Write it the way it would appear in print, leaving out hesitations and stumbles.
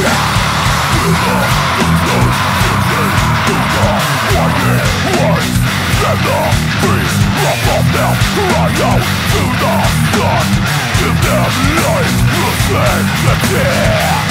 Cry out to the sun, give them life, reflect the tear.